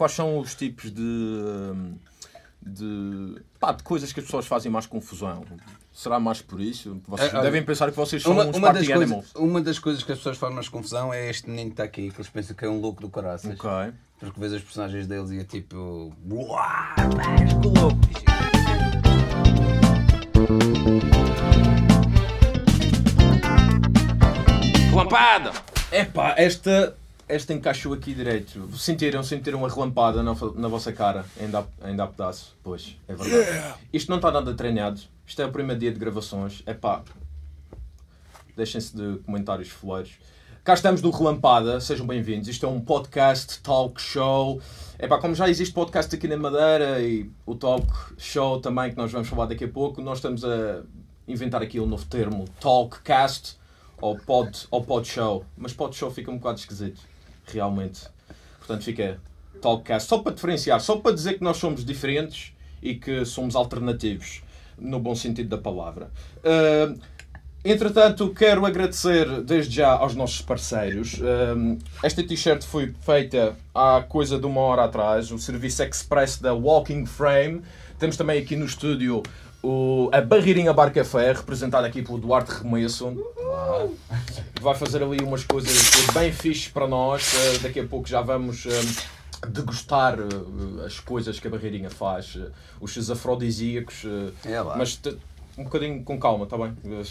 quais são os tipos de coisas que as pessoas fazem mais confusão? Será mais por isso? Vocês devem pensar que vocês são uns party animals. Uma das coisas que as pessoas fazem mais confusão é este menino que está aqui, que eles pensam que é um louco do caraças. Okay. Porque vês os personagens deles e é tipo... Uau, mas que louco! Relampada! Epá, esta encaixou aqui direito. Sentiram a relampada na vossa cara, ainda há pedaço. Pois, é verdade. Yeah. Isto não está nada treinado. Isto é o primeiro dia de gravações. Epá, deixem-se de comentários foleiros. Cá estamos do Relampada, sejam bem-vindos. Isto é um podcast, talk show. Epá, como já existe podcast aqui na Madeira e o talk show também, que nós vamos falar daqui a pouco, nós estamos a inventar aqui um novo termo, talkcast ou pod show. Mas pod show fica um bocado esquisito, realmente. Portanto, fica talkcast, só para diferenciar, só para dizer que nós somos diferentes e que somos alternativos, no bom sentido da palavra. Entretanto, quero agradecer desde já aos nossos parceiros. Esta t-shirt foi feita há coisa de uma hora atrás, o serviço express da Walking Frame. Temos também aqui no estúdio a Barreirinha Bar Café, representada aqui pelo Duarte Remesso. Vai fazer ali umas coisas bem fixes para nós. Daqui a pouco já vamos degustar as coisas que a Barreirinha faz, os seus afrodisíacos. Mas um bocadinho com calma, está bem? Porque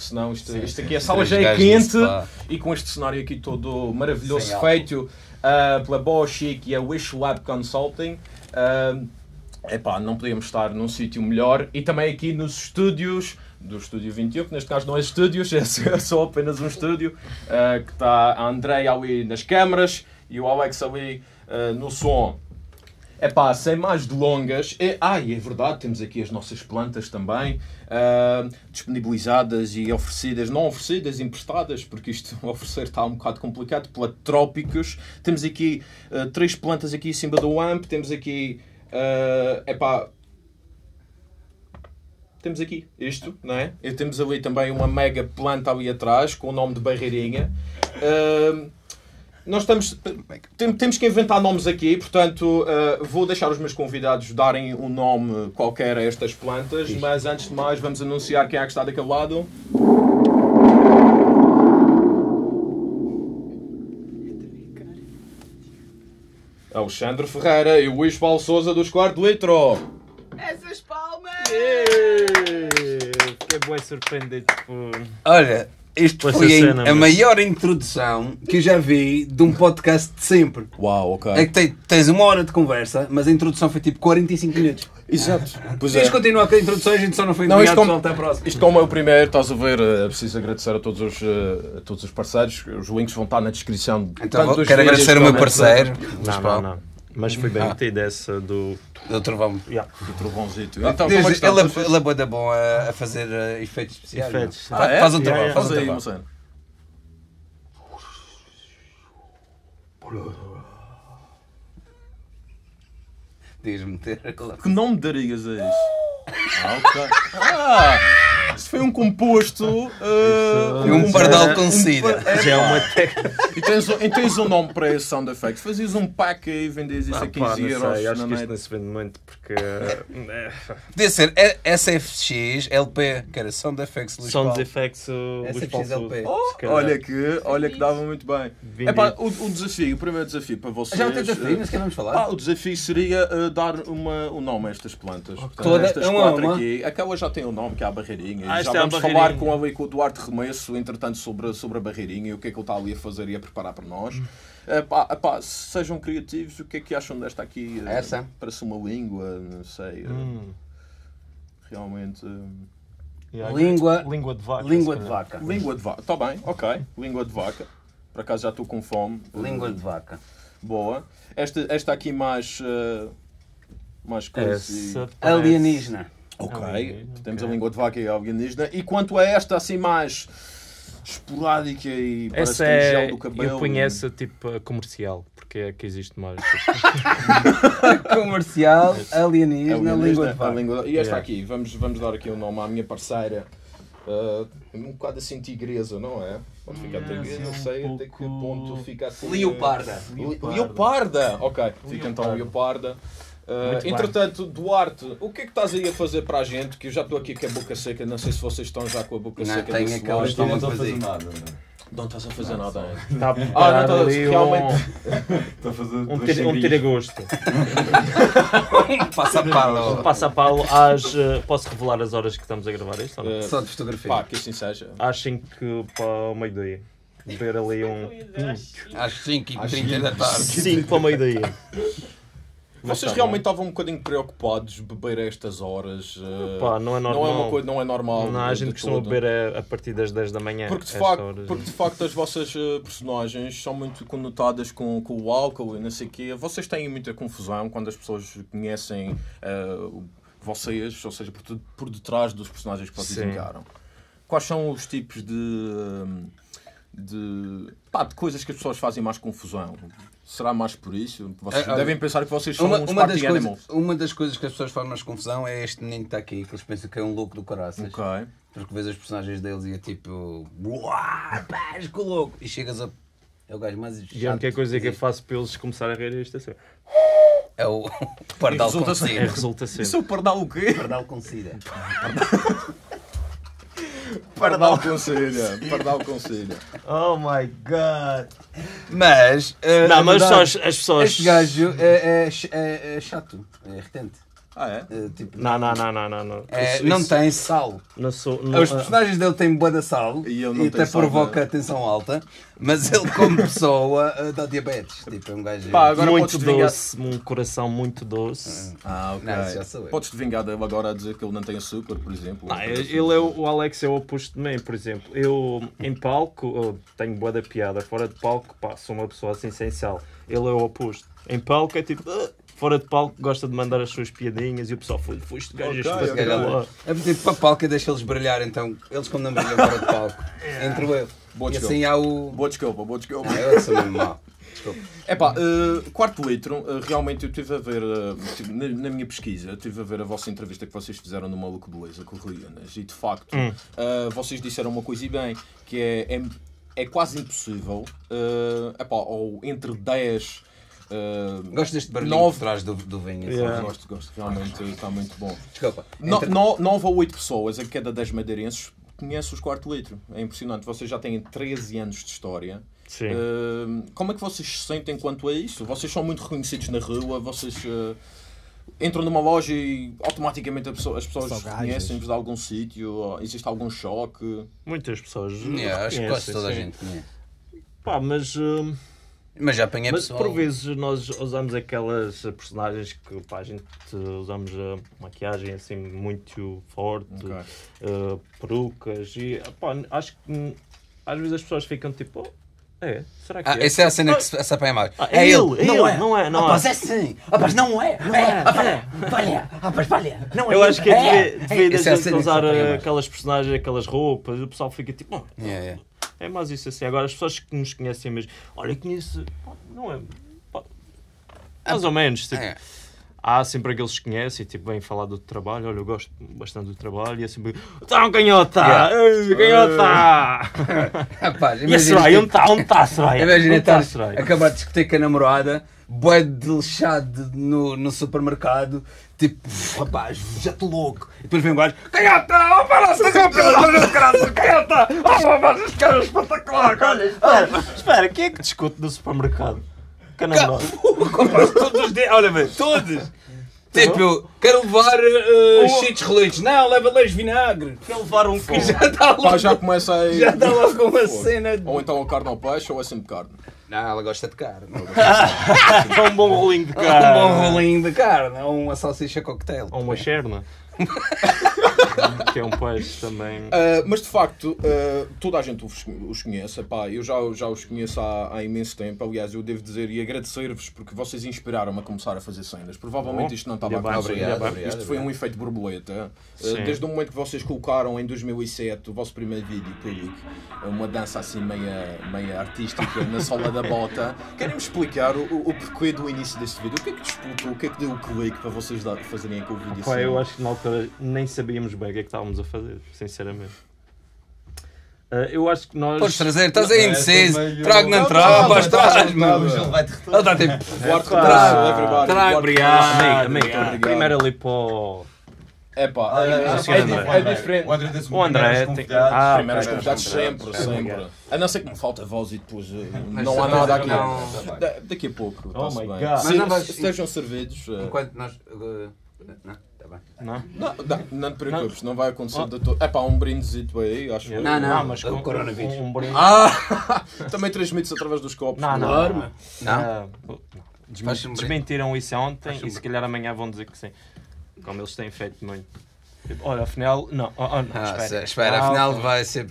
senão isto aqui, a sala já é quente e com este cenário aqui todo maravilhoso feito pela Boa Chic e a Wish Lab Consulting, epá, não podíamos estar num sítio melhor. E também aqui nos estúdios do Estúdio 21, que neste caso não é estúdios, é só apenas um estúdio, que está a André ali nas câmaras e o Alex ali no som. Epá, sem mais delongas, é verdade, temos aqui as nossas plantas também, disponibilizadas e oferecidas, não oferecidas, emprestadas, porque isto oferecer está um bocado complicado, pela Trópicos. Temos aqui 3 plantas aqui em cima do amp, temos aqui, temos aqui isto, não é? E temos ali também uma mega planta ali atrás, com o nome de Barreirinha. Nós temos que inventar nomes aqui, portanto, vou deixar os meus convidados darem um nome qualquer a estas plantas, mas antes de mais vamos anunciar quem é que está daquele lado. Alexandre Ferreira e o Luís Paulo Sousa dos 4 Litro. Essas palmas! Fiquei bem surpreendido por... Olha... Isto foi a maior introdução que eu já vi de um podcast de sempre. Uau, ok. É que tens uma hora de conversa, mas a introdução foi tipo 45 minutos. Exato. Pois é. Continuar com a introdução, a gente só não foi obrigado, pessoal, até a próxima. Isto como é o primeiro, estás a ver, preciso agradecer a todos os parceiros. Os links vão estar na descrição. Então, quero agradecer o meu parceiro. Não. Mas foi bem metida essa do trovão. Yeah. Do trovãozito. Então, ele é boa bom a fazer efeitos especiais. Efeitos. Faz um trovão. Faz aí, moçano. Diz-me ter aquela... Que nome darias a isso? Ok. Isto foi um composto... um bardal com sida. Já é uma técnica. E tens um nome para esse sound effect? Fazias um pack e vendias isso a 15€. Não sei, acho que isto não se vende muito porque... Podia ser SFX LP, que era Sound Effects Luís Paulo. Sound Effects Luís Paulo. SFX LP. Olha que dava muito bem. Epá, o primeiro desafio para vocês... Já não tem desafio, mas que vamos falar? O desafio seria dar um nome a estas plantas. Estas 4 aqui. Aquela já tem um nome, que é a Barreirinha. Já vamos falar com o Duarte Remesso, entretanto, sobre a Barreirinha e o que é que ele está ali a fazer e a preparar para nós. Sejam criativos, o que é que acham desta aqui? Essa? Parece uma língua, não sei. Realmente... Língua de vaca. Língua de vaca. Língua de vaca. Está bem, ok. Língua de vaca. Por acaso já estou com fome. Língua de vaca. Boa. Esta aqui mais... mais coisa... Alienígena. Ok, temos a língua de vaca e a alienígena. E quanto a esta, assim, mais esporádica e parece que tem gel do cabelo... Eu conheço, tipo, comercial, porque é que existe mais. Comercial, alienígena, língua de vaca. E esta aqui, vamos dar aqui o nome à minha parceira. Um bocado assim tigresa, não é? Pode ficar tranquilo, não sei até que ponto fica assim. Leoparda. Leoparda! Ok, fica então Leoparda. Entretanto, Duarte, o que é que estás aí a fazer para a gente? Que eu já estou aqui com a boca seca, não sei se vocês estão já com a boca seca. Não, tenho aquela história. Não estou a fazer nada. Não estás a fazer nada, hein? Está a preparar ali realmente... Estou a fazer um tiragosto. Um passapalo às... Posso revelar as horas que estamos a gravar isto ou não? Só de fotografia. Pá, que assim seja. Às 5 para o meio-dia. Ver ali um... Às 5h30 da tarde. 5 para o meio-dia. Vocês realmente estavam um bocadinho preocupados beber a estas horas? Opa, não é normal. Não é normal. Não, a gente costuma beber a partir das 10 da manhã. Porque de facto as vossas personagens são muito conotadas com o álcool e não sei o quê. Vocês têm muita confusão quando as pessoas conhecem vocês, ou seja, por detrás dos personagens que vocês encaram. Quais são os tipos de coisas que as pessoas fazem mais confusão? Será mais por isso? Vocês devem pensar que vocês são uns party animals. Uma das coisas que as pessoas fazem mais confusão é este menino que está aqui, que eles pensam que é um louco do caraças. Okay. Porque vês os personagens deles e é tipo... Uau, pá, que louco! E chegas a... É o gajo mais chato. E a única coisa que eu faço para eles começarem a rir é isto assim. É o pardal com sida. Isso é o pardal o quê? Pardal com sida. Pardal Conselha, Pardal Conselha. Oh my God. Mas... não, mas só as pessoas... Este gajo é chato, é irritante. Ah, é? Tipo, não. Não tem sal. Não, os personagens dele têm bué de sal e até provoca tensão alta, mas ele como pessoa dá diabetes. Tipo, é um gajo... Pá, agora muito doce, um coração muito doce. Ah, ok. Não, já sou eu. Podes-te vingar dele agora a dizer que ele não tem açúcar, por exemplo? Não, ele é o Alex, é o oposto de mim, por exemplo. Eu, em palco, tenho bué da piada. Fora de palco, pá, sou uma pessoa assim sem sal. Ele é o oposto. Em palco é tipo... Fora de palco, gosta de mandar as suas piadinhas e o pessoal foste gajo, este gajo. É tipo para palco e deixa eles brilhar, então eles quando não brilham fora de palco, entro eu. Boa e desculpa. Assim há o... Boa desculpa. Ah, eu sou mesmo mau. Desculpa. É pá, 4 Litro, realmente eu estive a ver, na minha pesquisa, estive a ver a vossa entrevista que vocês fizeram no Maluco Beleza com o Reines e de facto, vocês disseram uma coisa e bem, que é quase impossível, ou entre 10... gosto deste barulhinho por trás do vinho. Yeah. Gosto, realmente está muito bom. Desculpa. 9 ou 8 pessoas, a cada 10 madeirenses, conhece os 4 Litro. É impressionante. Vocês já têm 13 anos de história. Sim. Como é que vocês se sentem quanto a isso? Vocês são muito reconhecidos na rua, vocês entram numa loja e automaticamente as pessoas conhecem-vos de algum sítio, existe algum choque? Muitas pessoas. Acho que quase toda a gente conhece. Pá, mas já apanhei pessoal. Mas por vezes nós usamos aquelas personagens que pá, a gente usamos a maquiagem assim muito forte, perucas e pá, acho que às vezes as pessoas ficam tipo, será que é? Essa é a cena que se apanha mais. É ele, não é. Rapaz, é sim, rapaz, não é. Eu acho que é devido a gente usar aquelas personagens, aquelas roupas, o pessoal fica tipo... É mais isso assim. Agora, as pessoas que nos conhecem mesmo... Olha, eu conheço... Não é... Mais ou menos. Tipo, há sempre aqueles que conhecem e tipo, vêm falar do trabalho. Olha, eu gosto bastante do trabalho. E é sempre... Está um canhota! Canhota! E a Soraya? Onde está a Soraya? Imagina acabar de discutir com a namorada. Bué de lixado no supermercado. Tipo, rapaz, já estou louco. E depois vem um gajo, canhota! Oh, para se daqui a graça! Canhota! Oh, rapaz, este cara é espetacular! Espera, quem é que discute no supermercado? Canadá! Todos os dias, olha bem, todos! Tipo, eu quero levar cheats releitos. Não, leva leis vinagre. Quero levar um quilo. Já está logo. Pá, já começa aí. Já está logo com uma cena. Ou então a carne ao peixe ou é sempre carne? Não, ela gosta de carne. É um bom rolinho de carne. Um bom rolinho de carne. Ou uma salsicha cocktail. Ou uma cherna. Que é um peixe também. Mas de facto, toda a gente os conhece. Epá, eu já os conheço há imenso tempo. Aliás, eu devo dizer e agradecer-vos porque vocês inspiraram-me a começar a fazer cenas. Provavelmente isto não estava a acontecer. Isto foi um efeito borboleta. Desde o momento que vocês colocaram em 2007 o vosso primeiro vídeo público, uma dança assim meia artística na sola da bota. Querem-me explicar o porquê do início deste vídeo? O que é que disputou? O que é que deu o clique para vocês fazerem com o vídeo? Opa, assim? Eu acho que na altura nem sabíamos bem o que é que estávamos a fazer, sinceramente. Eu acho que nós... Podes trazer, estás aí indeciso. Trago, não tropas, traz-me. Ele vai-te retornar. Ele está tipo... Trago, obrigado. Primeiro ali para o... É pá, é diferente. O André tem primeiros convidados sempre. A não ser que me falta voz e depois não há nada aqui. Daqui a pouco, está-se bem. Estejam servidos... Enquanto nós... Não te preocupes, não vai acontecer de todo. É pá, um brindezito aí, acho que... Não, mas com o coronavírus. Também transmite-se através dos copos. Não. Desmentiram isso ontem e se calhar amanhã vão dizer que sim. Como eles têm feito muito. Tipo, olha, afinal... Espera, afinal vai ser...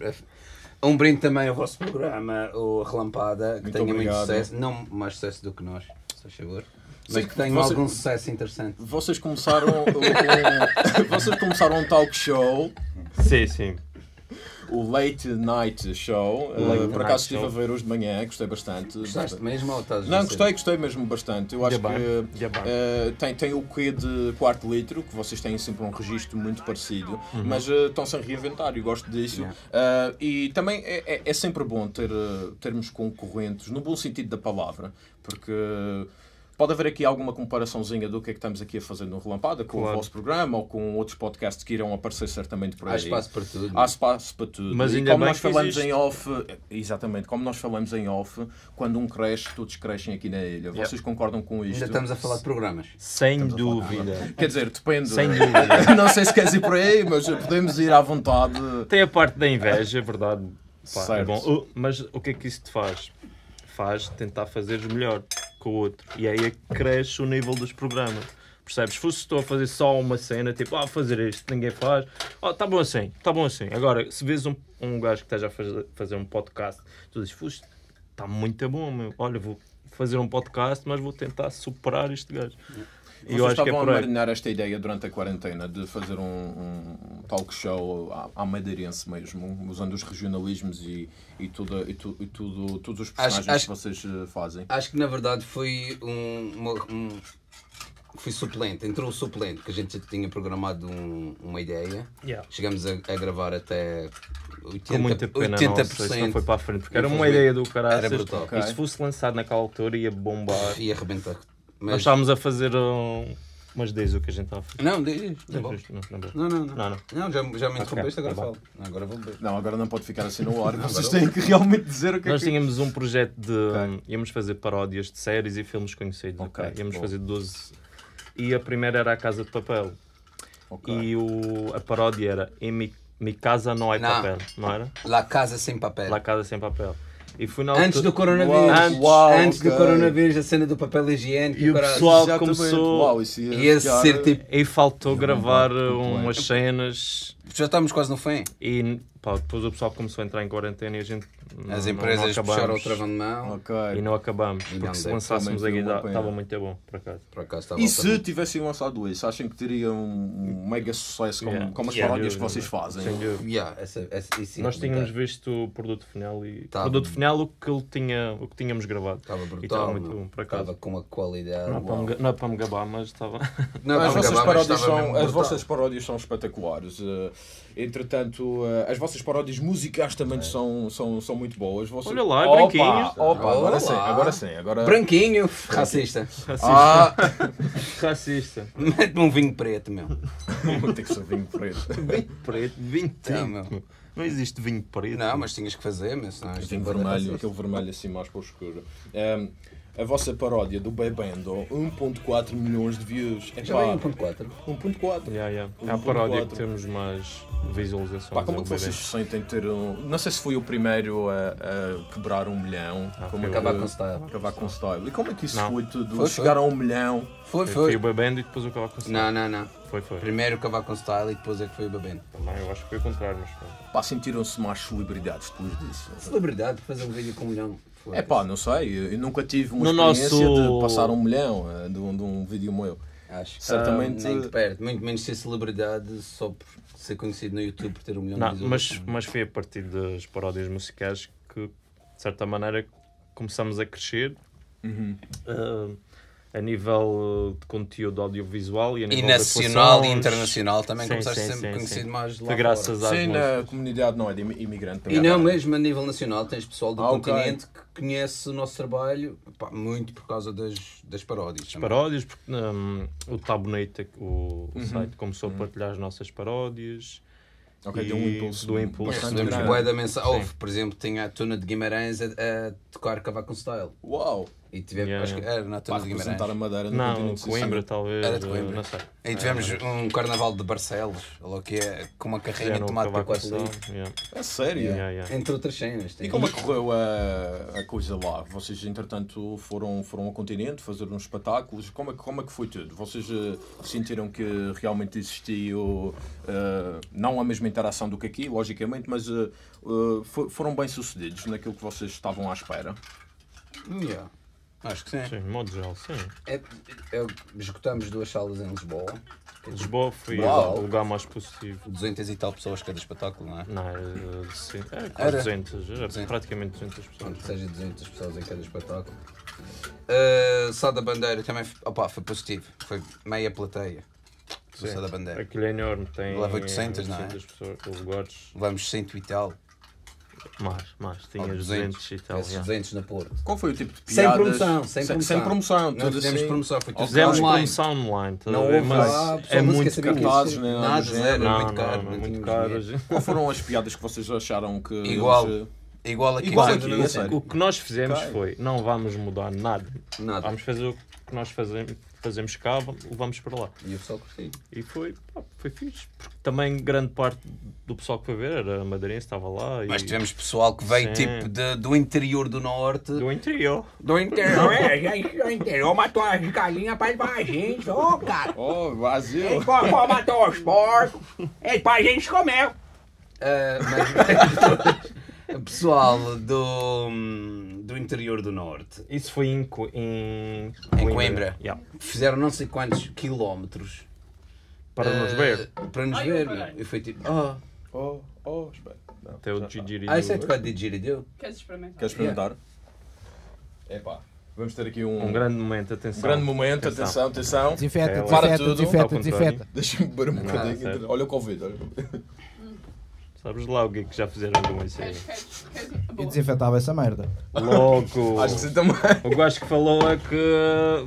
Um brinde também ao vosso programa, o Relampada, que tenha muito sucesso. Não mais sucesso do que nós, se faz favor. Mas que tenham algum sucesso interessante. Vocês começaram um talk show. Sim. O Late Night Show. Por acaso estive a ver hoje de manhã, gostei bastante. Gostaste mesmo ou estás a dizer? Não, gostei mesmo bastante. Eu acho que tem o quê de 4 Litro, que vocês têm sempre um registro muito parecido, mas estão-se a reinventar e gosto disso. E também é sempre bom termos concorrentes, no bom sentido da palavra, porque... Pode haver aqui alguma comparaçãozinha do que é que estamos aqui a fazer no Relampada com o vosso programa ou com outros podcasts que irão aparecer certamente por aí. Há espaço para tudo. Mas ainda como nós falamos em off, exatamente, como nós falamos em off, quando um cresce, todos crescem aqui na ilha. Vocês concordam com isto? Ainda estamos a falar de programas. Sem dúvida. Quer dizer, depende. Sem dúvida. Não sei se queres ir por aí, mas podemos ir à vontade. Tem a parte da inveja, é verdade. Pá, é bom. Mas o que é que isso te faz? Faz tentar fazer melhor com o outro. E aí cresce o nível dos programas. Percebes? Se fosse estou a fazer só uma cena, tipo, fazer isto, ninguém faz. Tá bom assim. Agora, se vês um gajo que esteja a fazer um podcast, tu dizes, foste, está muito bom, meu. Olha, vou fazer um podcast, mas vou tentar superar este gajo. E eu acho que é por aí. Vocês estavam a marinar esta ideia durante a quarentena de fazer um talk show à madeirense mesmo, usando os regionalismos e todos os personagens que vocês fazem. Acho que na verdade foi foi suplente, entrou o suplente, que a gente já tinha programado uma ideia. Chegamos a gravar até 80%. Com muita pena, 80%. Nossa, não foi para a frente, porque era uma ideia do caralho. E se fosse lançado naquela altura ia bombar. Ia arrebentar. Nós estávamos a fazer umas 10 o que a gente estava a fazer. Não, 10. Não, já me interrompeste, agora falo. Agora vou beber. Não, agora não pode ficar assim no ar. Vocês têm que realmente dizer o que é que... Nós tínhamos um projeto de... Íamos fazer paródias de séries e filmes conhecidos. Íamos fazer 12. E a primeira era A Casa de Papel. E a paródia era Mi Casa Não É Papel, não era? La Casa Sem Papel. E foi antes do coronavírus, do coronavírus, a cena do papel higiênico. E o pessoal começou ser tipo... E faltou gravar umas cenas. Já estamos quase no fim. E depois o pessoal começou a entrar em quarentena e a gente... As empresas puxaram o travão de mão. E não acabamos. Porque se lançássemos a guitarra, estava muito bom, por acaso. E se tivessem lançado isso, acham que teria um mega sucesso como as paródias que vocês fazem? Nós tínhamos visto o produto final e... Produto final, o que tínhamos gravado. Estava brutal, estava com uma qualidade... Não é para me gabar, mas estava... As vossas paródias são espetaculares. Entretanto, as vossas paródias musicais também são muito boas. Vocês... Olha lá, branquinho. Agora sim. Branquinho. Racista. Mete-me um vinho preto, meu. Não tem que ser vinho preto. Vinho preto. Não existe vinho preto. Não, mas tinhas que fazer, mas não. Vinho vermelho, aquele vermelho assim mais para o escuro. A vossa paródia do Bebendo, 1.4 milhões de views. Já é 1.4? 1.4. É a paródia que temos mais visualizações. Como é que vocês sentem ter um... Não sei se fui o primeiro a quebrar 1 milhão. Acabar com o Style. E como é que isso foi tudo? Foi chegar a 1 milhão? Foi. Foi o Bebendo e depois o Acabar com o Style. Não. Foi. Primeiro o Acabar com o Style e depois é que foi o Bebendo. Também, eu acho que foi o contrário, mas foi. Sentiram-se mais celebridades depois disso? Celebridade? Fazer um vídeo com 1 milhão? Não sei, eu nunca tive uma experiência de passar 1 milhão de um vídeo meu. Acho que certamente... nem de perto, muito menos ser celebridade só por ser conhecido no YouTube por ter 1 milhão de visualizações. Mas foi a partir das paródias musicais que, de certa maneira, começamos a crescer. a nível de conteúdo audiovisual e a nível nacional e internacional também, começaste a ser conhecido mais lá. Graças às músicas. Na comunidade não é de imigrante. E não, mesmo a nível nacional tens pessoal do continente que conhece o nosso trabalho, pá, muito por causa das paródias. As paródias, porque o Tabonete, o site, começou a partilhar as nossas paródias. Ok, deu um impulso. Recebemos bué da mensagem. Por exemplo, tinha a Tuna de Guimarães a tocar Cavaco com Style. Uau! E tivemos, acho que era na Tuna de Guimarães. A Madeira no não, Coimbra talvez. Era de Coimbra. Não sei. E tivemos um carnaval de Barcelos, que é com uma carrinha de tomate para 4 litro. É sério? Entre outras cenas. E como é que correu a coisa lá? Vocês, entretanto, foram ao continente fazer uns espetáculos. Como é que foi tudo? Vocês sentiram que realmente existiu, não a mesma interação do que aqui, logicamente, mas foram bem sucedidos naquilo que vocês estavam à espera? Acho que sim. Sim, modo geral, sim. Esgotamos 2 salas em Lisboa. Lisboa foi o lugar mais positivo. 200 e tal pessoas cada espetáculo, não é? Não, sim. Era quase 200, era praticamente 200 pessoas. Seja 200 pessoas em cada espetáculo. Sá da Bandeira também foi positivo. Foi meia plateia. Sá da Bandeira. Aquilo é enorme, tem 800, não é? Pessoas, levamos 100 e tal. Mais, tinha 200 e tal. 200 na Porto. Qual foi o tipo de piadas? Sem promoção. Não fizemos promoção, foi tudo online. Fizemos promoção online, não houve lá, é muito cartazes, né? Nada, muito caro. Quais foram as piadas que vocês acharam que... Igual aqui. O que nós fizemos foi, não vamos mudar nada. Vamos fazer o que nós fazemos cá, levamos para lá. E o pessoal curtiu. E foi fixe. Porque também grande parte do pessoal que foi ver era madeirense, estava lá. Mas tivemos pessoal que veio tipo do interior do norte. Do interior matou as galinhas para a gente. Cara. Vazio. Eles foram matar os porcos. É para a gente comer. Pessoal do interior do norte. Isso foi em Coimbra. Fizeram não sei quantos quilómetros para nos ver. E foi tipo... espera. Até o didgeridoo. Isso é de quase didgeridoo. Queres experimentar? Epá. Vamos ter aqui um grande momento, atenção. Atenção. Desinfeta. Deixa-me beber um bocadinho. Olha o Covid. Sabes lá o que é que já fizeram com isso aí? E desinfetava essa merda. Louco! Acho que você também. O gajo que falou é que...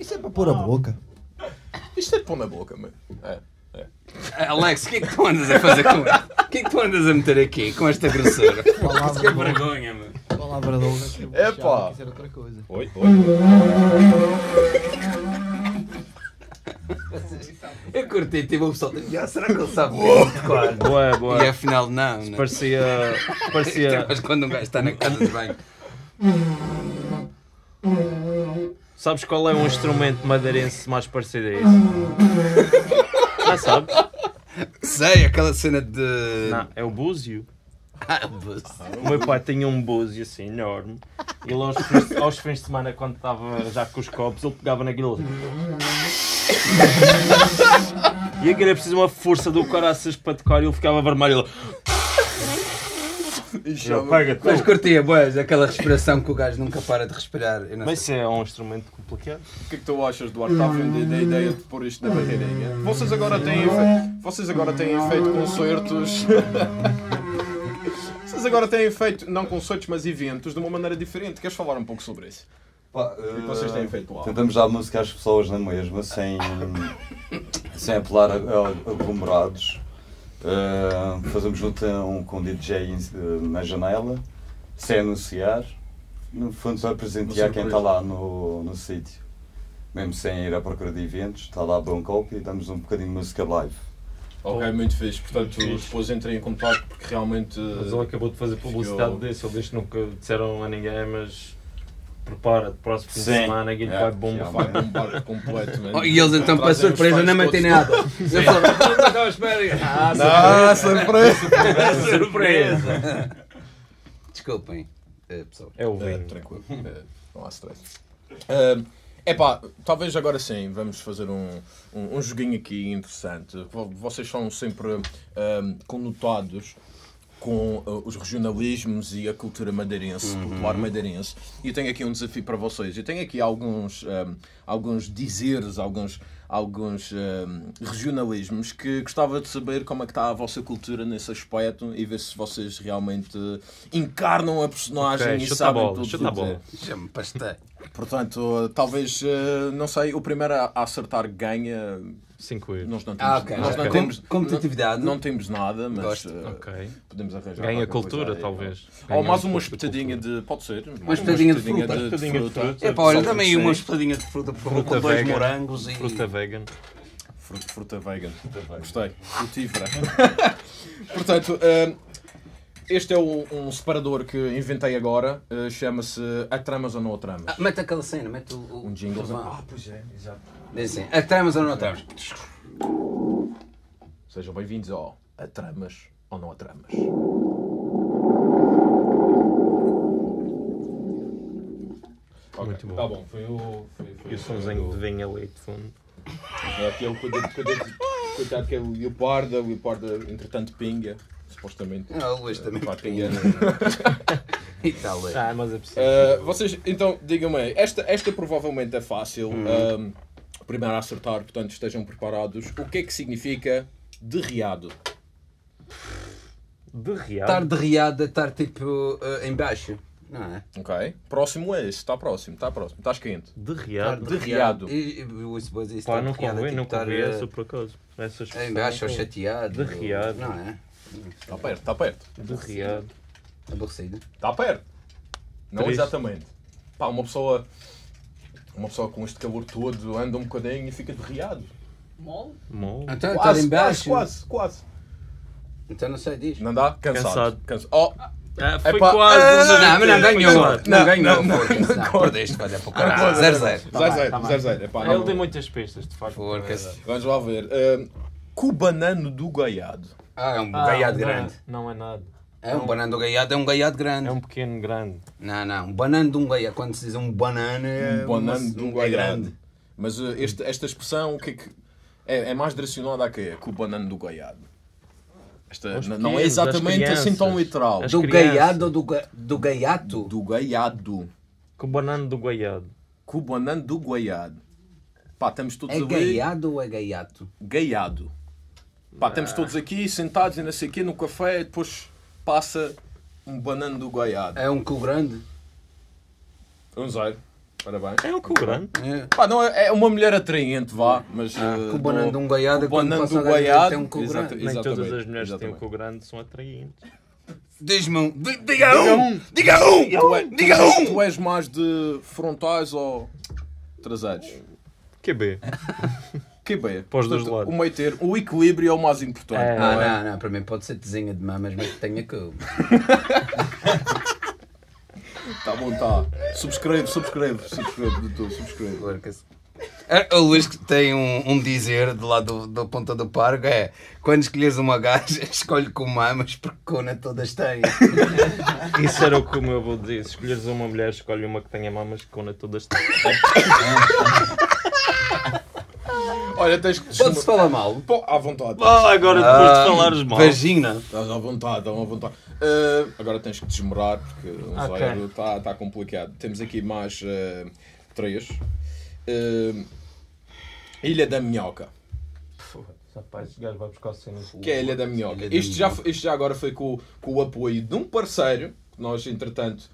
Isso é para pôr a boca. Isto é para pôr na boca, mano. Alex, o que é que tu andas a fazer com isso? O que é que tu andas a meter aqui com esta grossura? Isso que é vergonha, mano. Palavra de honra. Epá! Oi. Eu curti, tipo, o pessoal dizia, será que ele sabe mesmo? Boa. E afinal não. Parecia... Mas quando um gajo está na casa de banho... Sabes qual é um instrumento madeirense mais parecido a isso? Já sabes? Sei, aquela cena de... Não, é o búzio. O meu pai tinha um búzio assim enorme. E ele aos fins de semana, quando estava já com os copos, ele pegava naquilo. E aquilo era preciso uma força do coração para tocar e ele ficava vermelho. Mas curtia, boas, aquela respiração que o gajo nunca para de respirar. Mas isso é um instrumento complicado. O que é que tu achas, Duarte? Está a vender da ideia de pôr isto na Barreirinha? Vocês agora têm feito concertos... Vocês agora têm feito, não concertos, mas eventos de uma maneira diferente. Queres falar um pouco sobre isso? O que vocês têm feito lá? Tentamos dar música às pessoas na mesma, sem apelar a aglomerados. Fazemos junto com o DJ na janela, sem anunciar. No fundo, só apresentar quem está lá no sítio. Mesmo sem ir à procura de eventos, está lá a bom copo e damos um bocadinho de música live. Ok, muito fixe. Portanto, depois entrei em contato porque realmente... Mas ele acabou de fazer publicidade desse, eles nunca disseram a ninguém, mas... Prepara-te, próximo fim de semana, aquilo vai bombar completamente. E eles então, para surpresa, não metem nada. Eu falo, surpresa! Desculpem, pessoal. É o vinho. Tranquilo, não há stress. Talvez agora sim, vamos fazer um joguinho aqui interessante. Vocês são sempre conotados com os regionalismos e a cultura madeirense, popular madeirense. E eu tenho aqui um desafio para vocês. Eu tenho aqui alguns dizeres, alguns regionalismos que gostava de saber como é que está a vossa cultura nesse aspecto e ver se vocês realmente encarnam a personagem e sabem tudo. Chama-me pastel. Portanto, talvez, não sei, o primeiro a acertar ganha... 5 euros. Nós não temos, competitividade. Não temos nada, mas podemos arranjar. Ganha cultura, talvez. Ou mais uma espetadinha de. Pode ser. Uma espetadinha de fruta. Olha, também uma espetadinha de fruta, por favor, com 2 morangos e. Fruta vegan. Fruta vegan. Gostei. Frutífera. Portanto. Este é um separador que inventei agora, chama-se A Tramas ou Não A Tramas. Ah, mete aquela cena, mete o um jingle. Ah, pois é, exato. Diz assim, A Tramas ou Não A Tramas. Sejam bem-vindos ao A Tramas ou Não A Tramas. Muito bom. Tá bom, foi o somzinho de vinha ali de fundo. Aquele cuidado que é o Leopardo, entretanto pinga. Supostamente. Ah, o Luís também pinga. E tal, Luís. Ah, mas é possível. Vocês, então, digam-me, esta provavelmente é fácil. Primeiro a acertar, portanto, estejam preparados. O que é que significa derreado? Derreado? Estar derreado é estar, tipo, em baixo. Não é? Ok. Próximo é esse. Está próximo. Estás quente. Derreado. Derreado. Pá, não convém, não convém essa, por acaso. Em baixo ou chateado. Derreado. Não é? Está perto. Derreado. Aborrecido. Está perto. Não triste. Exatamente. Pá, uma pessoa com este calor todo anda um bocadinho e fica derreado. Mole? Então está em baixo. Quase. Então não sei disso. Não dá? Cansado. Oh. Foi quase. Não ganhou. Não perdeste, mas é pouco. 0-0. Ele tem muitas pistas, de facto. Vamos lá ver. Cubanano do Gaiado. Ah, é um gaiado grande. Não é nada. É um banano do gaiado, é um gaiado grande. É um pequeno grande. Não. Um banano de um gaiado. Quando se diz um banano, é um banano de um gaiado. Grande. Mas esta expressão, o que é que... É mais direcionada a quê? Com o banano do gaiado. Não é exatamente assim tão literal. Do gaiado ou do gaiato? Do gaiado. Com o banano do gaiado. Com o banano do gaiado. Pá, estamos todos a ver... É gaiado ou é gaiato? Gaiado. Pá, estamos todos aqui sentados e não sei o quê, no café, e depois passa um banano do gaiado. É um cu grande? É um zero. Parabéns. É um cu grande? É. Pá, não, é uma mulher atraente, vá, mas... o banano de um gaiado é quando passa a gaiado, tem um cu grande. Nem todas as mulheres que têm um cu grande são atraentes. Diz-me um! Diga um! Tu és mais de frontais ou traseiros? QB. QB. Pós dos lados. O meio termo, o equilíbrio é o mais importante. Não. Para mim pode ser desenha de mamas, mas que tenha cu. Tá bom, tá. Subscreve. O Luís que tem um dizer de lá da Ponta do Parque é: quando escolheres uma gaja, escolhe com mamas, porque cona todas têm. Isso era o que o meu avô dizia: se escolheres uma mulher, escolhe uma que tenha mamas, que cona todas têm. Olha, tens que... Pode-se falar mal? Pô, à vontade. Agora depois de falares mal. Vagina. Estás à vontade, agora tens que desmorar, porque o zero está complicado. Temos aqui mais 3. Ilha da Minhoca. Rapaz, este gajo vai buscar cenas. Que é a Ilha da Minhoca. Isto já agora foi com o apoio de um parceiro, que nós, entretanto,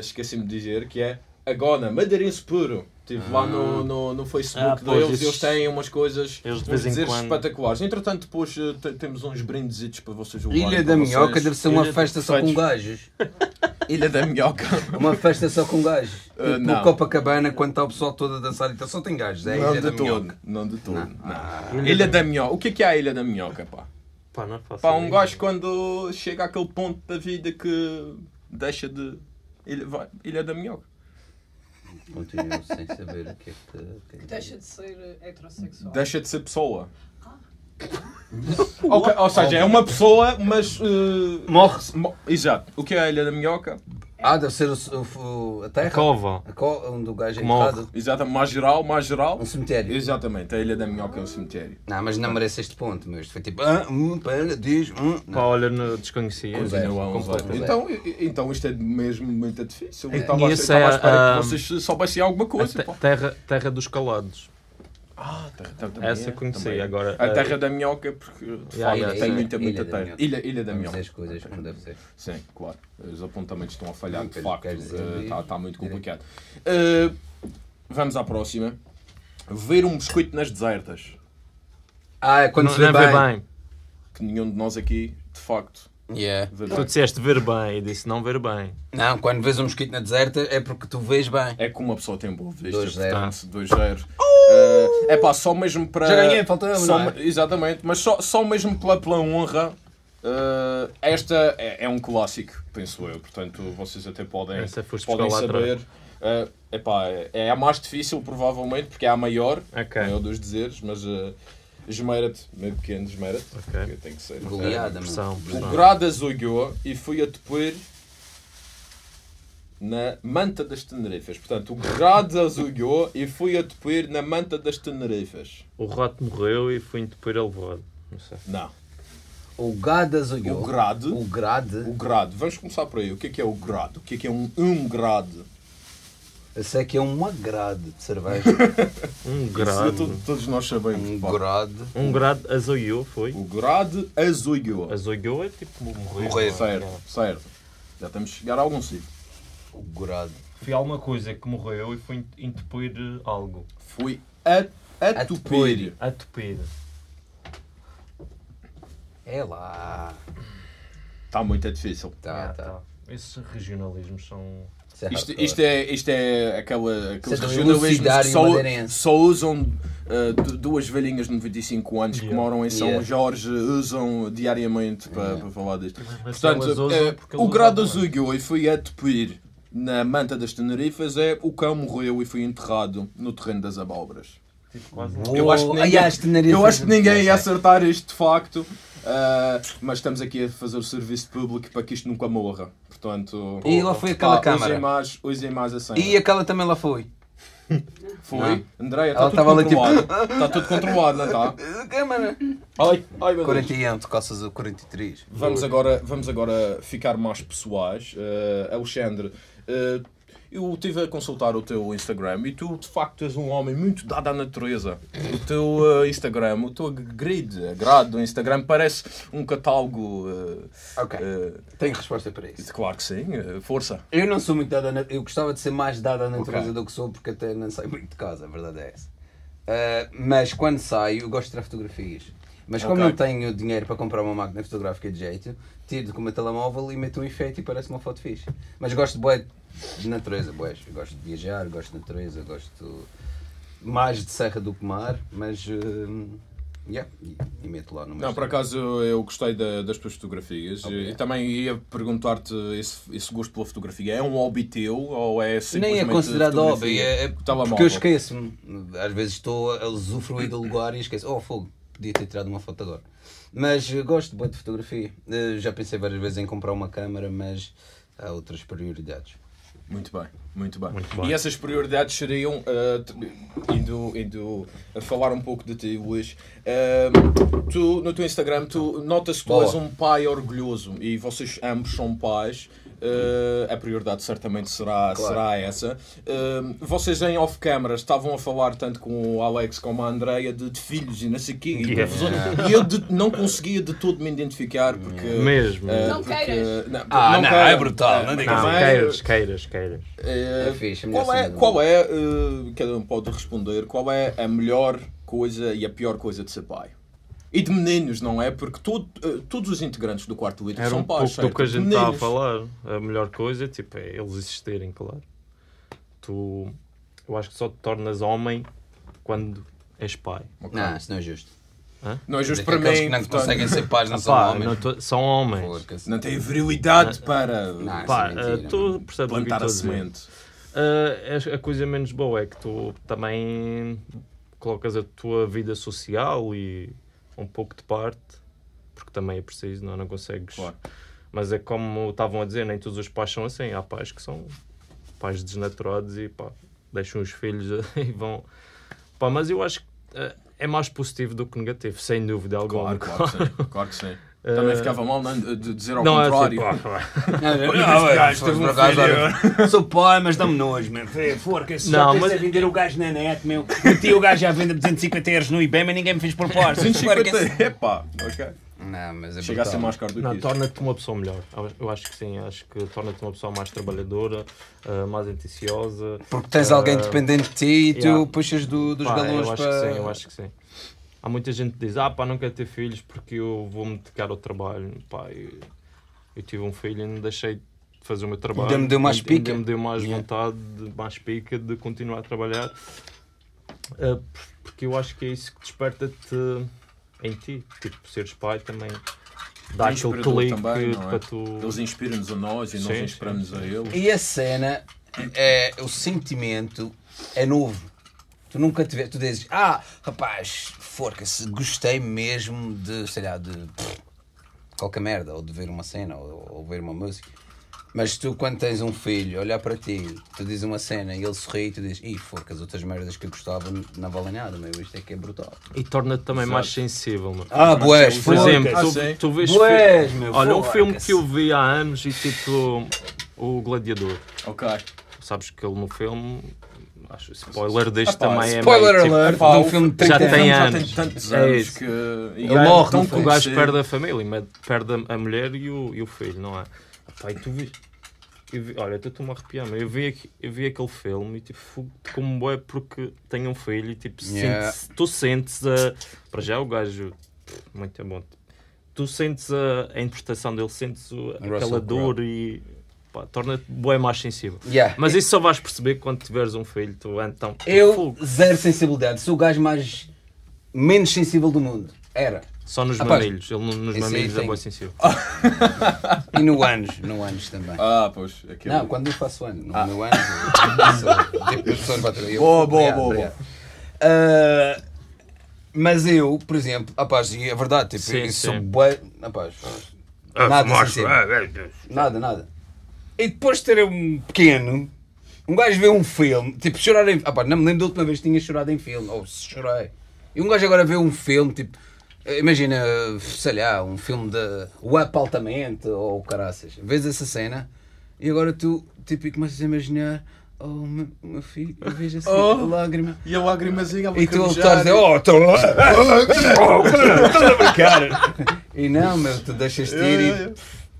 esqueci-me de dizer, que é a Gona Madeirense Puro. Estive lá no Facebook deles, eles têm umas coisas, uns dizeres espetaculares. Entretanto, depois temos uns brindesitos para vocês levarem. Ilha da Minhoca deve ser uma festa só com gajos. Ilha da Minhoca. Uma festa só com gajos. No Copacabana, quando está o pessoal todo a dançar, então só tem gajos. É Ilha da Minhoca. Não de todo. Ilha da Minhoca. O que é a Ilha da Minhoca, pá? Pá, não faço. Pá, um gajo quando chega àquele ponto da vida que deixa de... Ilha da Minhoca. Continuo sem saber o que é que... Deixa de ser heterossexual. Deixa de ser pessoa. Okay, ou seja, é uma pessoa, mas... Morre-se. Exato. O que é a Ilha da Minhoca? Ah, deve ser a terra? A cova. A cova onde o gajo é enterrado. Exatamente, mais geral. Um cemitério. Exatamente, a Ilha da Minhoca é um cemitério. Não, mas não merece este ponto, meu. Isto foi tipo, pera, diz, Pá, olha, desconhecia. Então isto é mesmo muito difícil. Eu estava à espera que vocês soubessem alguma coisa. Terra dos Calados. Ah, terra essa conheci também. Agora. A terra da minhoca, porque de facto tem muita terra. Ilha da minhoca. As coisas como deve ser. Sim, claro. Os apontamentos estão a falhar, de facto. Está muito complicado. Vamos à próxima. Ver um biscoito nas desertas. Ah, é quando não, se vê bem. Que nenhum de nós aqui, de facto. Yeah. Tu disseste ver bem, eu disse não ver bem. Não, quando vês um mosquito na deserta é porque tu vês bem. É como uma pessoa tem boa vista. 2-0. É pá, só mesmo para... Já ganhei, faltava, não é? Exatamente, mas só mesmo pela honra, esta é um clássico, penso eu. Portanto, vocês até podem saber. Epá, é a mais difícil, provavelmente, porque é a maior, maior dos dizeres, mas... esmeira-te, meio pequeno, esmeira-te, porque tem que ser. Goleada, mano. O grado azoiou e fui a depoer na Manta das Tenerifas. Portanto, o grado azoiou e fui a depoer na Manta das Tenerifas. O rato morreu e fui a depoer a levado. Não sei. Não. O gado azoiou. O grado. Vamos começar por aí. O que é o grado? O que é um grado? Eu sei que é um agrado de cerveja. Um grado. Todos nós sabemos. Um grado azoiou foi? O grado azoiou. Azoiou é tipo morrer. Certo. Já estamos a chegar a algum sítio. O grado. Foi alguma coisa que morreu e foi entupir algo. Foi atupir. Atupir. É lá. Está muito difícil. Tá. Esses regionalismos são... Isto é aqueles regionalismos que só usam duas velhinhas de 95 anos que moram em São Jorge, usam diariamente para falar disto. Portanto, o grado azoiou e foi a tupir na Manta das Tenerifas é o cão morreu e foi enterrado no terreno das abóboras. Tipo, quase. Eu acho que ninguém ia acertar isto de facto. Mas estamos aqui a fazer o serviço público para que isto nunca morra. Portanto, e lá foi aquela câmara. Usem mais assim. E aquela também lá foi. Foi? Andréia, está tudo controlado. Está tudo controlado, não está? Câmara. Ai, meu 41, tu coças o 43. Vamos agora ficar mais pessoais. Alexandre, eu estive a consultar o teu Instagram e tu, de facto, és um homem muito dado à natureza. O teu Instagram, o teu grade do Instagram, parece um catálogo... Ok, tenho resposta para isso. Claro que sim, força. Eu não sou muito dado à natureza, eu gostava de ser mais dado à natureza do que sou, porque até não saio muito de casa, a verdade é essa. Mas quando saio, eu gosto de tirar fotografias. Mas como não tenho dinheiro para comprar uma máquina fotográfica de jeito, tiro com o meu telemóvel e meto um efeito e parece uma foto fixe. Mas gosto de boé de natureza, boé. Gosto de viajar, gosto de natureza, gosto mais de serra do que mar, mas... e meto lá no meu... Não, por acaso eu gostei das tuas fotografias e também ia perguntar-te esse gosto pela fotografia. É um hobby teu ou é simplesmente... Nem é considerado hobby, porque eu esqueço-me. Às vezes estou a usufruir do lugar e esqueço. Oh, fogo! Podia ter tirado uma foto agora. Mas gosto muito de fotografia. Já pensei várias vezes em comprar uma câmara, mas há outras prioridades. Muito bem. E essas prioridades seriam, indo a falar um pouco de ti, Luís, tu, no teu Instagram, nota-se que tu és um pai orgulhoso e vocês ambos são pais. A prioridade certamente será essa. Vocês em off-camera estavam a falar tanto com o Alex como a Andreia de filhos e não sei o quê. E eu não conseguia de todo me identificar porque... Mesmo? Não queiras. Não, é brutal. Não digas queiras. Qual é cada um pode responder, qual é a melhor coisa e a pior coisa de ser pai? E de meninos, não é? Porque todos os integrantes do 4 Litro são pais. Era um pouco do que a gente está a falar. A melhor coisa é eles existirem, claro. Eu acho que só te tornas homem quando és pai. Okay. Não, isso não é justo. Hã? Não é justo para mim. Aqueles que não conseguem ser pais não são homens. São homens. Não têm virilidade para... tu percebes plantar a semente. A coisa menos boa é que tu também colocas a tua vida social e... um pouco de parte, porque também é preciso, não consegues Mas é como estavam a dizer, nem todos os pais são assim. Há pais que são pais desnaturados e pá, deixam os filhos e vão... Pá, mas eu acho que é mais positivo do que negativo, sem dúvida alguma. Claro que sim. Também ficava mal de dizer ao contrário. Sou pai, mas dá-me nojo, mano. Forca-se, só tens a vender o gajo na net, meu. Meti o gajo à venda de 250 euros no eBay, mas ninguém me fez proposta. 250? Epá, ok. Não, mas é chega a ser mais caro do que isso. Torna-te uma pessoa melhor. Eu acho que sim, acho que torna-te uma pessoa mais trabalhadora, mais anticiosa. Porque tens alguém dependente de ti e tu puxas dos galões para... Eu acho que sim. Há muita gente que diz, pá, não quero ter filhos porque eu vou-me dedicar ao trabalho. Pá, eu tive um filho e não deixei de fazer o meu trabalho. Ainda me deu mais pica. Ainda me deu mais vontade, mais pica de continuar a trabalhar. Porque eu acho que é isso que desperta-te em ti. Tipo, seres pai também dá aquele clique para tu... Eles inspiram-nos a nós e nós inspiramos a eles. E a cena, o sentimento é novo. Tu nunca te vês, tu dizes, rapaz, forca-se, gostei mesmo de, sei lá, de qualquer merda, ou de ver uma cena, ou ver uma música. Mas tu, quando tens um filho, olhar para ti, tu dizes uma cena e ele sorri e tu dizes, forca, as outras merdas que eu gostava não valem nada, meu, isto é que é brutal. E torna-te também mais sensível, mano. Boés, por exemplo, tu vês... Boés, meu, olha, um filme que eu vi há anos e tipo, O Gladiador. Ok. Sabes que ele no filme... Acho spoiler deste também é spoiler meio, alert, tipo, do filme de 30 anos. Já tem tantos anos que... Ele morre, então o gajo perde a família, perde a mulher e o filho, não é? Pai, tu vi... Olha, até estou-me a arrepiar, mas eu vi aquele filme e tipo, como é porque tem um filho e tipo, tu sentes a... Para já o gajo, muito bom. Tu sentes a interpretação dele, sentes aquela dor e... Pá, torna-te bué mais sensível. Mas isso só vais perceber quando tiveres um filho. Zero sensibilidade. Sou o gajo menos sensível do mundo. Era. Só nos mamilhos. Ele nos mamilhos é bué sensível. E no ânus também. Pois. Não, quando eu faço ânus. No ânus. Boa. Mas eu, por exemplo, rapaz, é verdade, tipo, eu sou bué... Rapaz, nada sensível. Nada. E depois de ter um pequeno, um gajo vê um filme, tipo, chorar em... pá, não me lembro da última vez que tinha chorado em filme, ou se chorei. E um gajo agora vê um filme, tipo, imagina, sei lá, um filme de O Up Altamente, ou caraças. Vês essa cena, e agora tu, tipo, começas a imaginar, meu filho, eu vejo assim, a lágrima. E a lágrimazinha a bocanejar. E tu ele estás a dizer, estás a brincar. E não, meu, tu deixas-te ir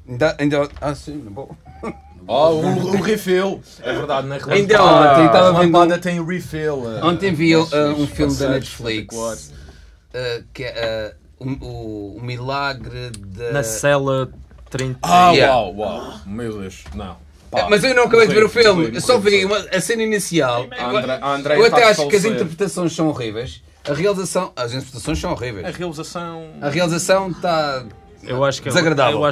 e... sim, bom. O refill. É verdade, na Relampada. Então, Relampada tem o refill. Ontem vi um filme da Netflix que é o Milagre de... Na Cela 30. Uau. Meu Deus, não. Pá, mas eu não acabei de ver o filme. Eu só vi a cena inicial. André eu até acho que as interpretações são horríveis. As interpretações são horríveis. A realização está... Eu acho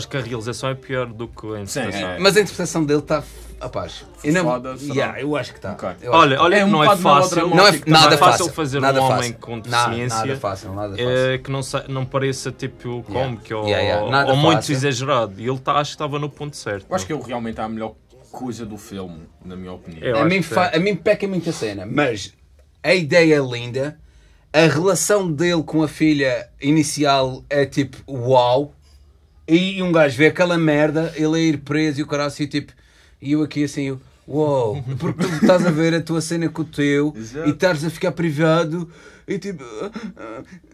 que a realização é pior do que a interpretação. Mas a interpretação dele está... Rapaz, eu acho que está. Okay. Olha, não é fácil. Não é fácil fazer um homem com deficiência que não pareça tipo cómico ou muito exagerado. E ele acho que estava no ponto certo. Eu acho que ele realmente é a melhor coisa do filme, na minha opinião. A mim peca muito a cena, mas a ideia é linda. A relação dele com a filha inicial é tipo, uau. E um gajo vê aquela merda, ele a ir preso e o cara assim, tipo... E eu aqui assim, uau... Porque tu estás a ver a tua cena com o teu e estás a ficar privado e tipo...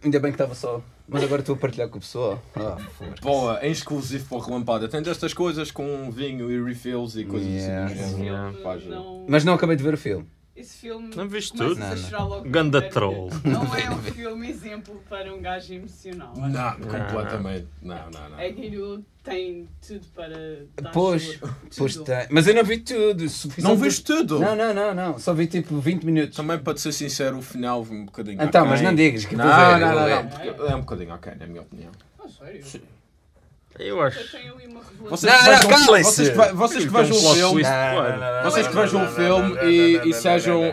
Ainda bem que estava só. Mas agora estou a partilhar com o pessoal. Boa, é exclusivo para o Relampada. Tem destas coisas com vinho e refills e coisas assim. Mas não acabei de ver o filme. Esse filme não viste tudo? Ganda troll. Não é um filme exemplo para um gajo emocional. Não, completamente. Não. Aquilo tem tudo para dar. Pois tem. Mas eu não vi tudo. Não viste tudo? Não. Só vi tipo 20 minutos. Também, para te ser sincero, o final um bocadinho. Então, okay. Mas não digas que tu vês. É um bocadinho ok, na minha opinião. Sério? Sim. Eu acho. Eu tenho ali uma revolução. Vocês que vejam o filme. Vocês que vejam o filme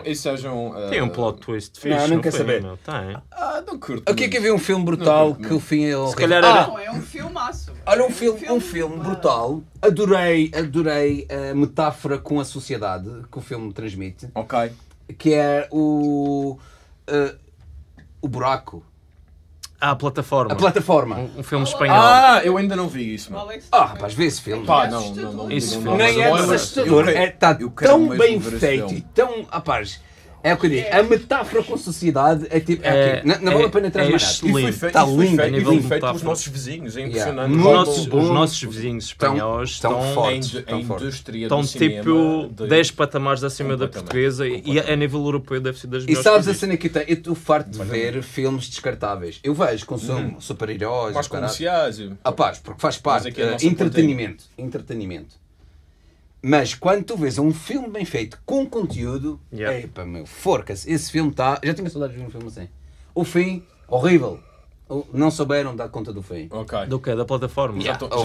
e sejam. Tem um plot twist fixe. Não, não quer saber. Não tem. Ah, não curto. O que é que havia um filme brutal que o fim é horrível? Não, é um filmaço. Olha, um filme brutal. Adorei a metáfora com a sociedade que o filme transmite. Ok. Que é o buraco. A plataforma. A plataforma. Um filme espanhol. Ah, eu ainda não vi isso, mano. Ah, rapaz, vê esse filme. Pá, não. Esse filme nem é assustador. Está tão bem feito e tão... Rapaz, é o que eu digo. A metáfora com a sociedade é tipo... Não vale a pena transmitir nada. Está lindo. E foi feito pelos nossos vizinhos. É impressionante. Os nossos vizinhos espanhóis estão fortes. Estão tipo 10 patamares acima da portuguesa e a nível europeu deve ser das melhores. E sabes a cena que tem? Eu estou farto de ver filmes descartáveis. Eu vejo, consumo super-heróis. Mais comerciais. Rapaz, porque faz parte. Entretenimento. Mas quando tu vês um filme bem feito, com conteúdo, epa, meu, forca-se, esse filme está... Já tinha saudades de um filme assim. O fim, horrível. Não souberam dar conta do fim. Okay. Do quê? Da plataforma? O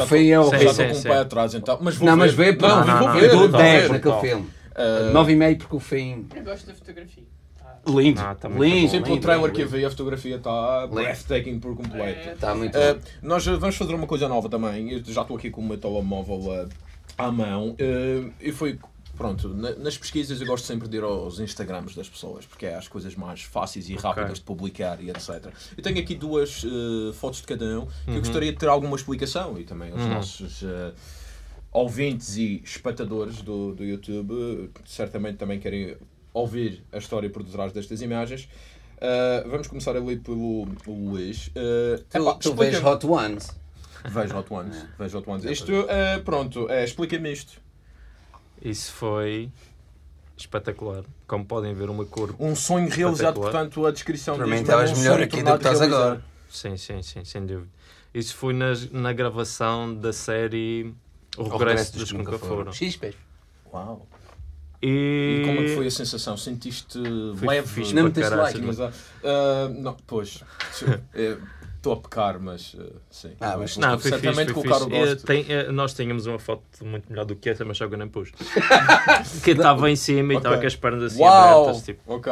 fim é horrível. Já estou com o pé atrás, então. Mas vou ver. Não, mas vê, pá. Eu dou 10 naquele filme. 9,5 porque o fim... Eu gosto da fotografia. Lindo. Lindo. Sempre o trailer que eu vi, a fotografia está breathtaking por completo. Está muito bom. Nós vamos fazer uma coisa nova também. Eu já estou aqui com o meu telemóvel à mão, e foi, pronto, nas pesquisas eu gosto sempre de ir aos Instagrams das pessoas, porque é as coisas mais fáceis e rápidas de publicar e etc. Eu tenho aqui duas fotos de cada um, que eu gostaria de ter alguma explicação, e também os nossos ouvintes e espectadores do YouTube certamente também querem ouvir a história por detrás destas imagens. Vamos começar ali pelo Luís. Tu vês Hot Ones? Vejo Hot Ones. Isto, pronto, explica-me isto. Isso foi espetacular. Como podem ver, uma cor... Um sonho realizado, portanto, a descrição disso. Para mim estavas melhor aqui do que estás agora. Sim, sem dúvida. Isso foi na gravação da série O Regresso dos que nunca Foram. XP. Uau. E como é que foi a sensação? Sentiste leve? Não me tens like. Não, pois... Estou a pecar, mas sim. Mas não, foi certamente colocar o gosto. Nós tínhamos uma foto muito melhor do que essa, mas só que eu nem pus. Que estava em cima e estava com as pernas assim abertas. Tipo. Ok.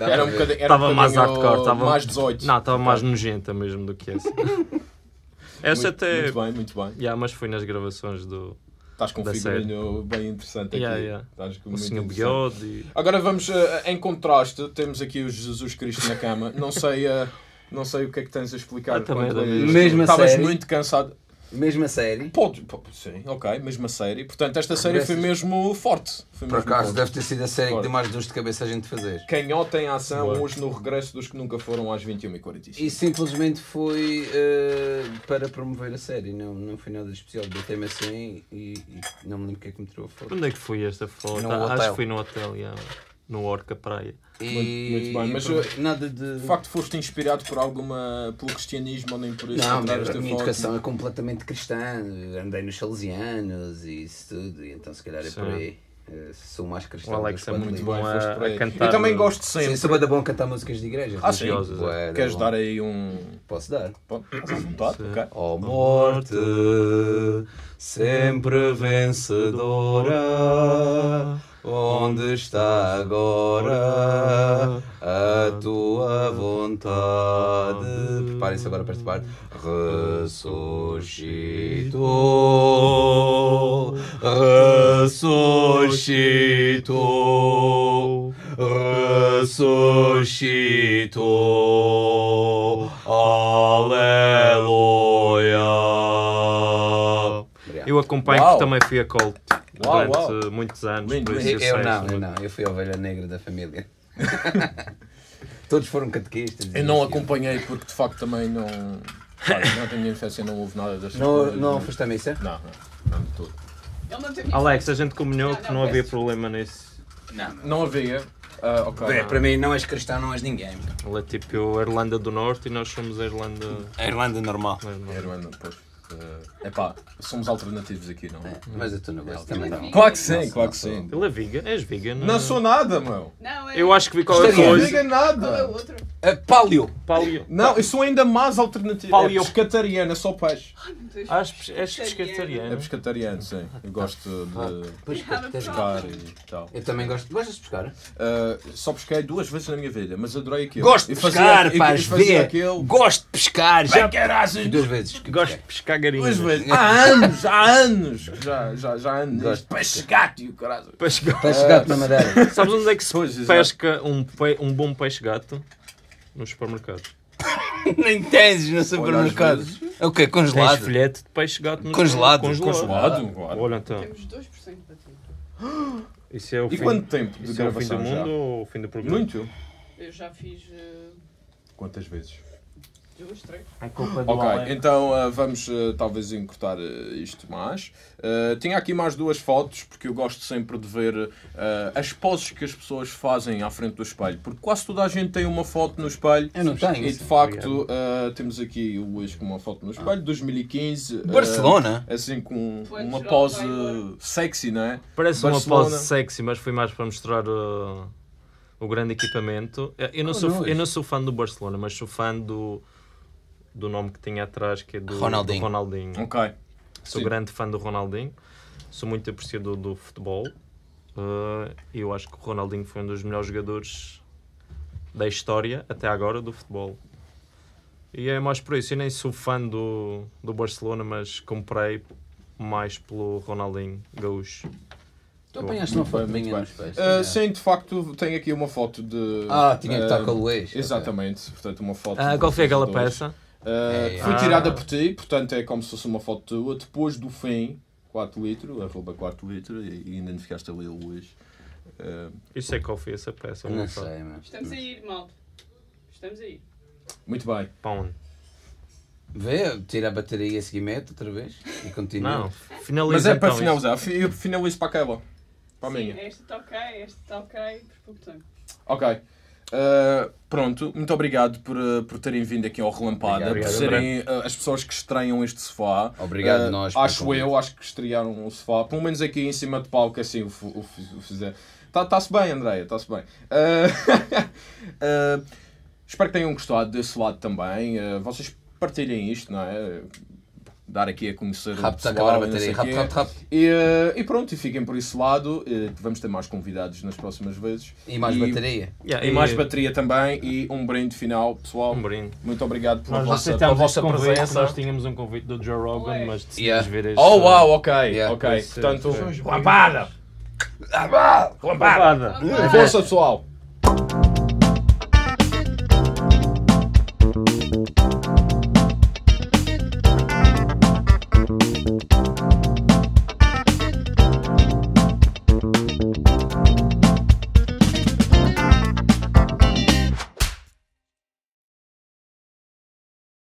Era um bocadinho. Estava mais hardcore, estava mais 18. Não, estava mais nojenta mesmo do que essa. Essa até. Muito bem, muito bem. Mas foi nas gravações do. Estás com um figurinho bem interessante aqui. Estás com muito interessante. Agora vamos, em contraste, temos aqui o Jesus Cristo na cama. Não sei o que é que tens a explicar. Estavas muito cansado. Mesma série? Sim, ok, mesma série. Portanto, esta série foi mesmo forte. Por acaso, deve ter sido a série que deu mais dores de cabeça a gente fazer. Canhota em ação hoje no Regresso dos que nunca Foram às 21h45. E simplesmente foi para promover a série. Não foi nada especial. Botei-me assim e não me lembro o que é que me tirou a foto. Onde é que foi esta foto? Acho que foi no hotel, no Orca Praia. Muito bem, mas nada de... facto foste inspirado por pelo cristianismo ou nem por isso? Não, a minha educação é completamente cristã, andei nos salesianos e isso tudo, e então se calhar é por aí. Sou mais cristão. O Alex é muito bom a cantar. Eu também gosto sempre. Sim, sou bem bom a cantar músicas de igreja. Sim. Queres dar aí um... Posso dar? Okay. Oh morte, sempre vencedora, onde está agora a tua vontade? Preparem-se agora para esta parte. Ressuscitou, aleluia. Eu acompanho-te, também fui a Colt. Durante muitos anos. Eu fui a ovelha negra da família. Todos foram catequistas. Eu não acompanhei porque de facto também não... Não tenho infância, não houve nada destas coisas. Não foste à missa? Não de tudo. Alex, a gente combinou que não havia problema nisso. Não havia. Para mim, não és cristão, não és ninguém. Ele é tipo a Irlanda do Norte e nós somos a Irlanda... A Irlanda normal. A Irlanda, pois. Somos alternativos aqui, não é? Mas eu estou no gosto também. Claro que sim. Ele é vegan, és vegan? Não sou nada, meu. Eu acho que vi qualquer coisa. Não sou vegan nada. Paleo. Paleo. Não, isso são ainda mais alternativas. É pescatariana, só peixe. Ai, meu Deus. És pescatariana. É pescatariana, sim. Eu gosto de pescar e tal. Eu também gosto. Gostas de pescar? Só pesquei 2 vezes na minha vida, mas adorei aquilo. Gosto de pescar, paz, vê. Gosto de pescar. Já caraças. 2 vezes. Gosto de pescar garinha. 2 vezes. Há anos. Já anos. Peixe gato e o caralho. Peixe gato na Madeira. Sabes onde é que se pesca um bom peixe gato? Nos supermercados. Nem tens nos supermercados. É o quê? Congelado? Tens filhete de peixe gato. Congelado? Claro. Olha então. Temos 2% para ti. Isso é o fim. E quanto tempo de gravação? É o fim do mundo já? Ou o fim do programa? Muito. Eu já fiz... Quantas vezes? 2, 3. Ok, então vamos talvez encurtar isto mais. Tinha aqui mais 2 fotos, porque eu gosto sempre de ver as poses que as pessoas fazem à frente do espelho, porque quase toda a gente tem uma foto no espelho. Eu não tenho. E de facto temos aqui o Luís com uma foto no espelho, 2015. Barcelona? Assim com uma pose sexy, não é? Parece Barcelona. Uma pose sexy, mas foi mais para mostrar... o grande equipamento. Eu não sou fã do Barcelona, mas sou fã do nome que tinha atrás, que é do Ronaldinho. Okay. Sou grande fã do Ronaldinho, sou muito apreciador do futebol. Eu acho que o Ronaldinho foi um dos melhores jogadores da história, até agora, do futebol. E é mais por isso. Eu nem sou fã do Barcelona, mas comprei mais pelo Ronaldinho Gaúcho. Tu apanhaste uma foto minha nos peixes? Sim, de facto, tenho aqui uma foto de... tinha que estar com o Luís. Exatamente, portanto, uma foto... qual foi aquela peça? Foi tirada por ti, portanto, é como se fosse uma foto tua. Depois do fim, 4 litro, arroba 4 litro, e ainda não ficaste ali o Luís. Eu sei qual foi essa peça. Não sei, mas... Estamos a ir, malta. Estamos a ir. Muito bem. Para onde? Vê, tira a bateria e a seguimento outra vez e continua. Não, finaliza. Mas é para então finalizar, isso. Eu finalizo para aquela. Sim, este está ok, por pouco tempo. Ok. Pronto, muito obrigado por terem vindo aqui ao Relampada, por serem as pessoas que estreiam este sofá. Obrigado nós. Acho que estrearam o sofá, pelo menos aqui em cima de palco, assim o fizer. Está-se bem, Andréia, está-se bem. Espero que tenham gostado desse lado também. Vocês partilhem isto, não é? Dar aqui a conhecer o pessoal, e pronto, fiquem por esse lado, vamos ter mais convidados nas próximas vezes. E mais bateria. Yeah, e mais bateria também, e um brinde final, pessoal. Um brinde. Muito obrigado pela vossa presença. Nós tínhamos um convite do Joe Rogan, mas decidimos ver este... Oh, uau, ok, ok. Portanto, Relampada! Relampada! Força, pessoal!